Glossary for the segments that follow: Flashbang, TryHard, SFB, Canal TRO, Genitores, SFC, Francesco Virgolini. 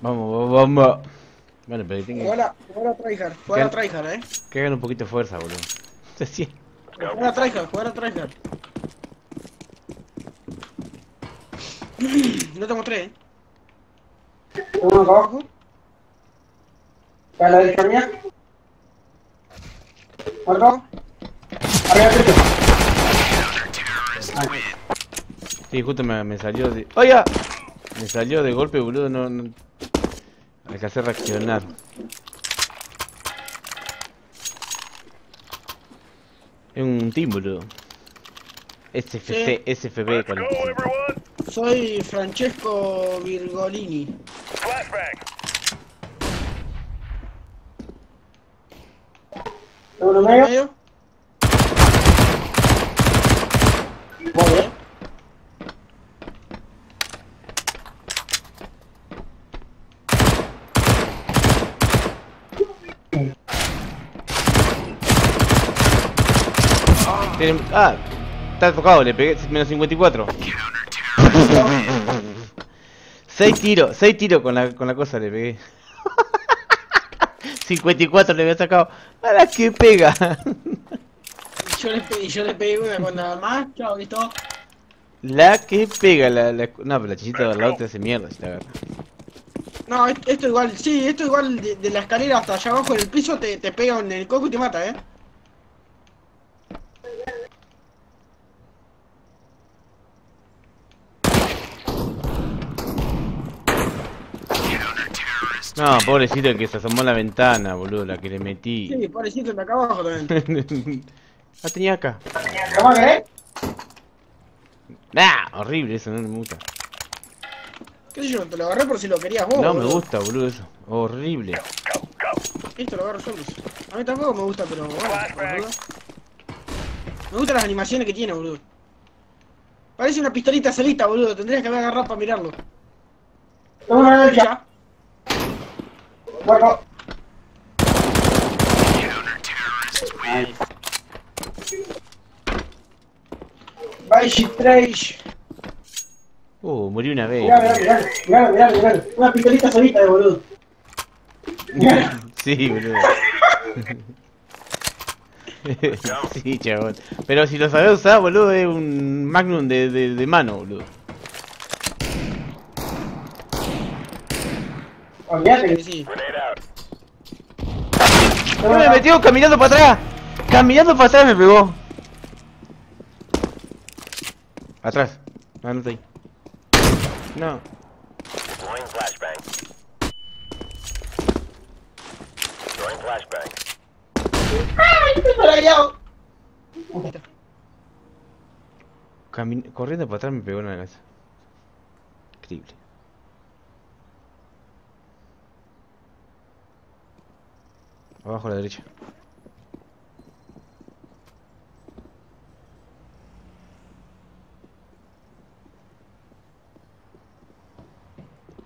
Vamos, vamos. Bueno, pero tengo que... Jugar a TryHard, que hagan un poquito de fuerza, boludo. Sí. Jugar a TryHard. No tengo tres, uno abajo. Para la derecha mía. Otro. Arriba, trito. Sí, justo me salió de... ¡Oiga! Me salió de golpe, boludo, no... Alcancé a reaccionar. Es un team, boludo. SFC, sí. SFB, cual. Soy Francesco Virgolini. Flashback. ¿Uno medio? Vale. Ah, está enfocado, le pegué menos 54. 6 tiros con la cosa le pegué. 54 le había sacado. A la que pega. Yo le pegué una con nada más. Chao, listo. La que pega, no, pero la chichita de la otra hace mierda si la agarra. No, esto igual, sí, esto igual de la escalera hasta allá abajo en el piso te pega en el coco y te mata, No, pobrecito el que se asomó a la ventana, boludo, la que le metí. Sí, pobrecito el de acá abajo también. La tenía acá. ¿Cómo que? Nah, horrible eso, no me gusta. ¿Qué sé yo? Te lo agarré por si lo querías vos. No, boludo. Me gusta, boludo, eso. Horrible. Esto lo agarro solo. A mí tampoco me gusta, pero bueno, boludo. Me gustan las animaciones que tiene, boludo. Parece una pistolita solita, boludo. Tendrías que haber agarrado para mirarlo. Vamos a ver. Bueno. Bye, Trash. Morí una vez. Mirá. Una pistolita solita de boludo. Sí, boludo. Sí, chabón. Pero si lo sabés usar, boludo, es un magnum de mano, boludo. Olvídate que sí. Me metió caminando para atrás. Caminando para atrás me pegó. Atrás. Andate ahí. No. Flashbang. ¡Ay, me lo he hallado! Corriendo para atrás me pegó en la cabeza. Increíble. Abajo a la derecha.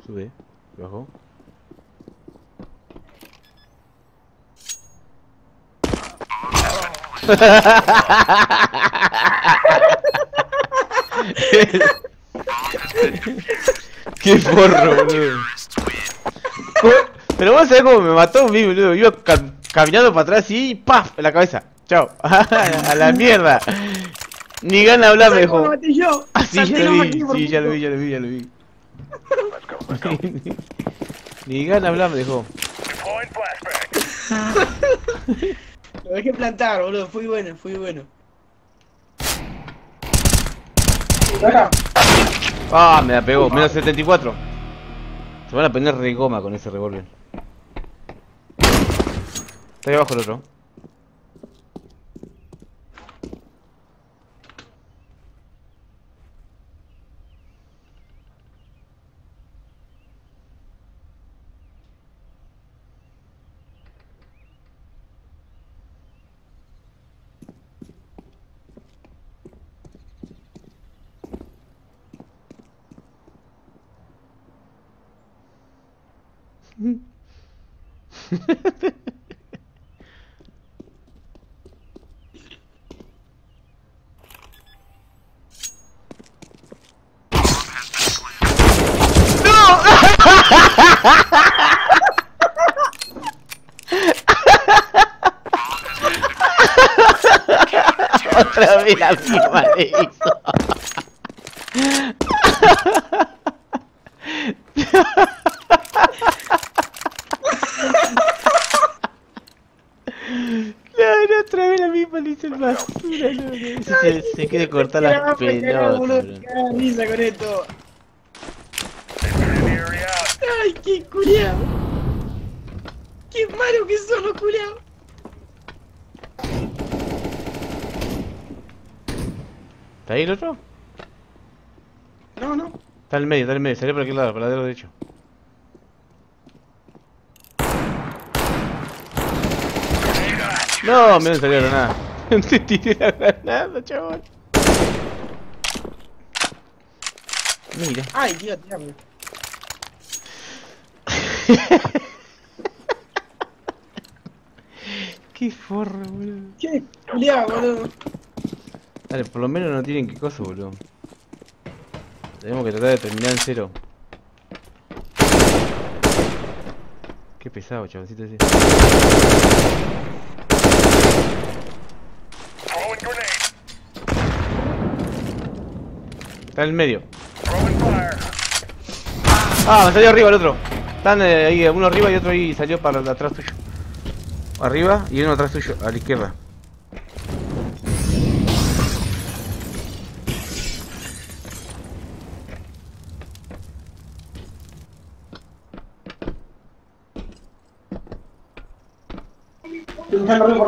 Sube, bajó. Qué porro, boludo. Pero vos sabés cómo me mató, boludo. Iba caminando para atrás y ¡paf! En la cabeza. Chao. A la mierda. Ni gana hablar, me dejó. Así ah, ya lo vi. Let's go. Ni gana hablar, me dejó. Lo dejé plantar, boludo. Fui bueno. Ah, me la pegó. Menos 74. Se van a poner re goma con ese revólver. Está ahí abajo el otro. ¡No! la suma le hizo. No, otra vez la misma le hizo el basura. No, no. Se quiere cortar las pelotas. Misa con esto. Ay, qué culiao. Qué malo que son los culiao. ¿Está ahí el otro? No, no. Está en el medio, salió por aquel lado, por el lado derecho. No, me no salió la granada. Te tiré la granada, chaval. Mira. Ay, Dios, diablo. Qué forro, boludo. Qué culiao, boludo. Dale, por lo menos no tienen que cosa, boludo. Tenemos que tratar de terminar en cero. Qué pesado, chaboncito ese. Está en el medio. Ah, me salió arriba el otro. Están ahí, uno arriba y otro ahí salió para atrás tuyo. Arriba y uno atrás tuyo, a la izquierda. Ahí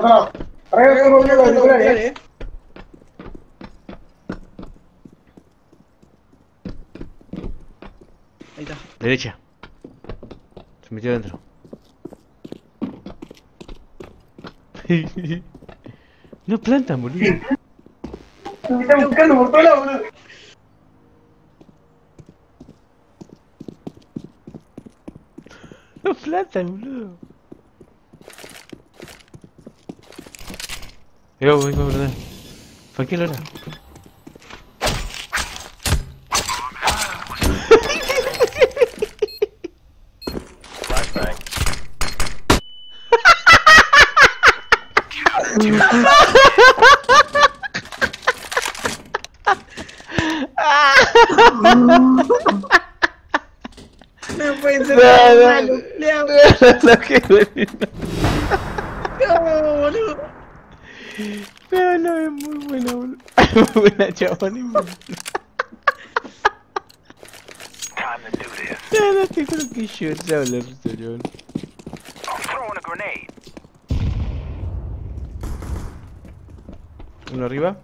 está. Derecha. Se metió adentro. No plantan, boludo. Me están buscando por todos lados, boludo. No plantan, boludo. Yo voy a perder. ¿Fue qué hora? No puede ser malo, no, boludo. No, no, es muy buena, boludo. Muy buena, chabón. No, no, te juro que yo ya hablé, chabón. Uno arriba.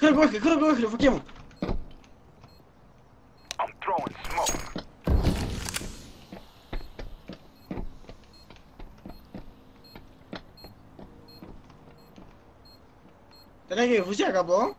Jalo, faqueamos. I'm throwing smoke. Tenés que fusilar, capo.